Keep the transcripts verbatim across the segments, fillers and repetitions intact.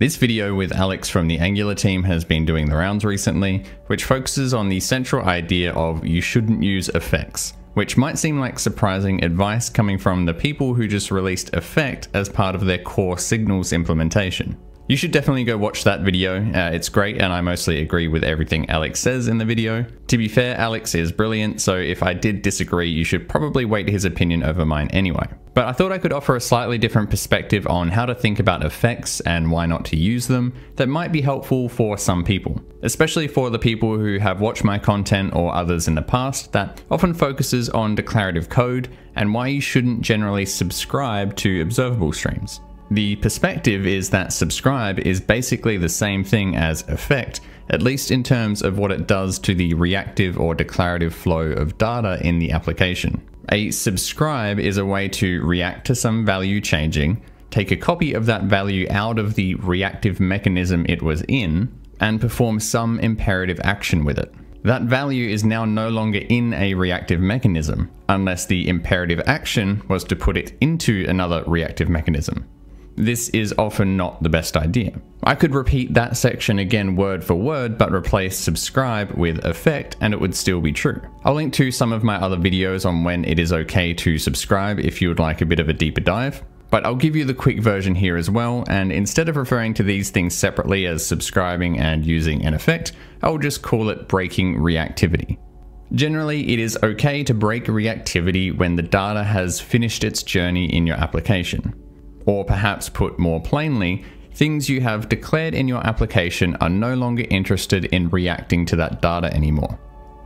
This video with Alex from the Angular team has been doing the rounds recently, which focuses on the central idea of you shouldn't use effects, which might seem like surprising advice coming from the people who just released Effect as part of their core Signals implementation. You should definitely go watch that video, uh, it's great and I mostly agree with everything Alex says in the video. To be fair, Alex is brilliant, so if I did disagree you should probably wait his opinion over mine anyway. But I thought I could offer a slightly different perspective on how to think about effects and why not to use them that might be helpful for some people, especially for the people who have watched my content or others in the past that often focuses on declarative code and why you shouldn't generally subscribe to observable streams. The perspective is that subscribe is basically the same thing as effect, at least in terms of what it does to the reactive or declarative flow of data in the application. A subscribe is a way to react to some value changing, take a copy of that value out of the reactive mechanism it was in, and perform some imperative action with it. That value is now no longer in a reactive mechanism, unless the imperative action was to put it into another reactive mechanism. This is often not the best idea. I could repeat that section again word for word, but replace subscribe with effect and it would still be true. I'll link to some of my other videos on when it is okay to subscribe if you would like a bit of a deeper dive, but I'll give you the quick version here as well, and instead of referring to these things separately as subscribing and using an effect, I'll just call it breaking reactivity. Generally, it is okay to break reactivity when the data has finished its journey in your application. Or perhaps put more plainly, things you have declared in your application are no longer interested in reacting to that data anymore.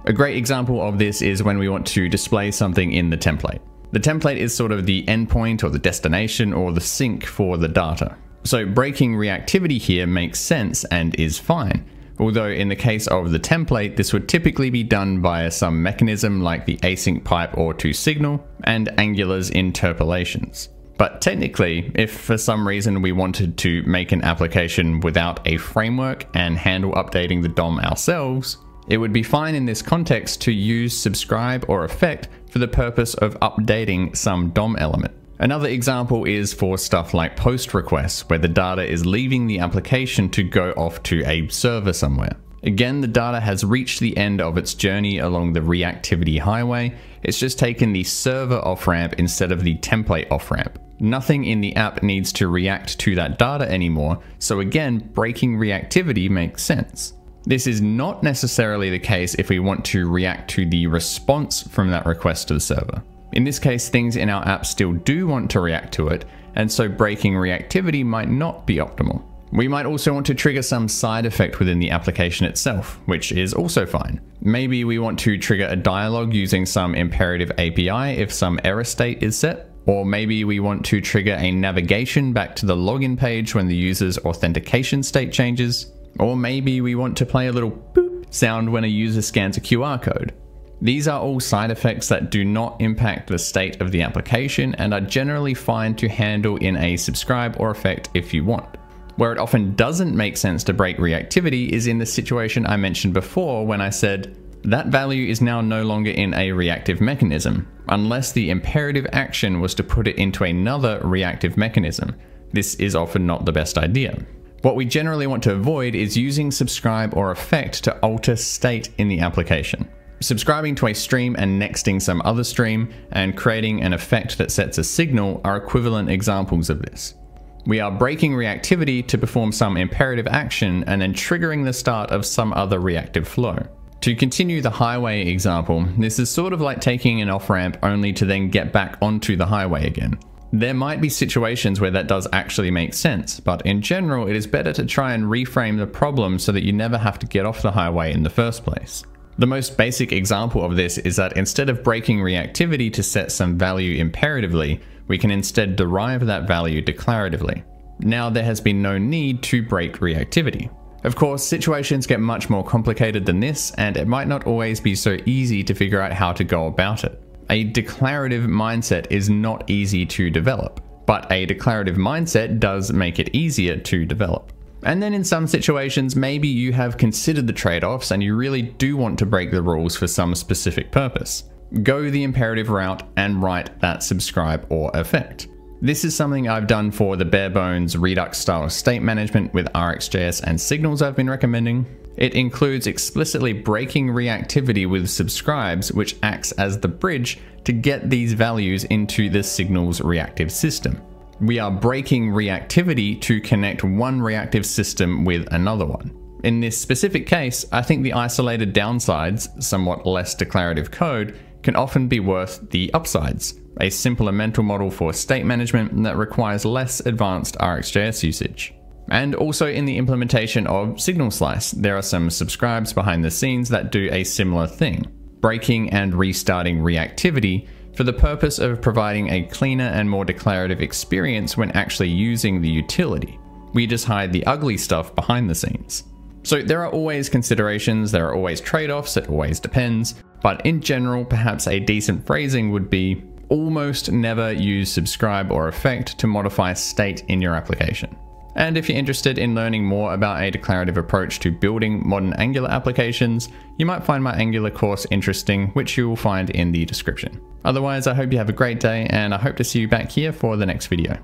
A great example of this is when we want to display something in the template. The template is sort of the endpoint or the destination or the sink for the data. So breaking reactivity here makes sense and is fine. Although in the case of the template, this would typically be done via some mechanism like the async pipe or toSignal and Angular's interpolations. But technically, if for some reason we wanted to make an application without a framework and handle updating the D O M ourselves, it would be fine in this context to use subscribe or effect for the purpose of updating some D O M element. Another example is for stuff like post requests, where the data is leaving the application to go off to a server somewhere. Again, the data has reached the end of its journey along the reactivity highway. It's just taken the server off-ramp instead of the template off-ramp. Nothing in the app needs to react to that data anymore, so again, breaking reactivity makes sense. This is not necessarily the case if we want to react to the response from that request to the server. In this case, things in our app still do want to react to it, and so breaking reactivity might not be optimal. We might also want to trigger some side effect within the application itself, which is also fine. Maybe we want to trigger a dialog using some imperative A P I if some error state is set, or maybe we want to trigger a navigation back to the login page when the user's authentication state changes, or maybe we want to play a little boop sound when a user scans a Q R code. These are all side effects that do not impact the state of the application and are generally fine to handle in a subscribe or effect if you want. Where it often doesn't make sense to break reactivity is in the situation I mentioned before when I said, that value is now no longer in a reactive mechanism, unless the imperative action was to put it into another reactive mechanism. This is often not the best idea. What we generally want to avoid is using subscribe or effect to alter state in the application. Subscribing to a stream and nexting some other stream and creating an effect that sets a signal are equivalent examples of this. We are breaking reactivity to perform some imperative action and then triggering the start of some other reactive flow. To continue the highway example, this is sort of like taking an off-ramp only to then get back onto the highway again. There might be situations where that does actually make sense, but in general it is better to try and reframe the problem so that you never have to get off the highway in the first place. The most basic example of this is that instead of breaking reactivity to set some value imperatively, we can instead derive that value declaratively. Now there has been no need to break reactivity. Of course, situations get much more complicated than this, and it might not always be so easy to figure out how to go about it. A declarative mindset is not easy to develop, but a declarative mindset does make it easier to develop. And then in some situations, maybe you have considered the trade-offs and you really do want to break the rules for some specific purpose. Go the imperative route and write that subscribe or effect. This is something I've done for the bare bones Redux style state management with R X J S and Signals I've been recommending. It includes explicitly breaking reactivity with subscribes, which acts as the bridge to get these values into the Signals reactive system. We are breaking reactivity to connect one reactive system with another one. In this specific case, I think the isolated downsides, somewhat less declarative code, can often be worth the upsides, a simpler mental model for state management that requires less advanced R X J S usage. And also in the implementation of SignalSlice, there are some subscribes behind the scenes that do a similar thing, breaking and restarting reactivity for the purpose of providing a cleaner and more declarative experience when actually using the utility. We just hide the ugly stuff behind the scenes. So there are always considerations, there are always trade-offs, it always depends, but in general, perhaps a decent phrasing would be, almost never use subscribe or effect to modify state in your application. And if you're interested in learning more about a declarative approach to building modern Angular applications, you might find my Angular course interesting, which you will find in the description. Otherwise, I hope you have a great day, and I hope to see you back here for the next video.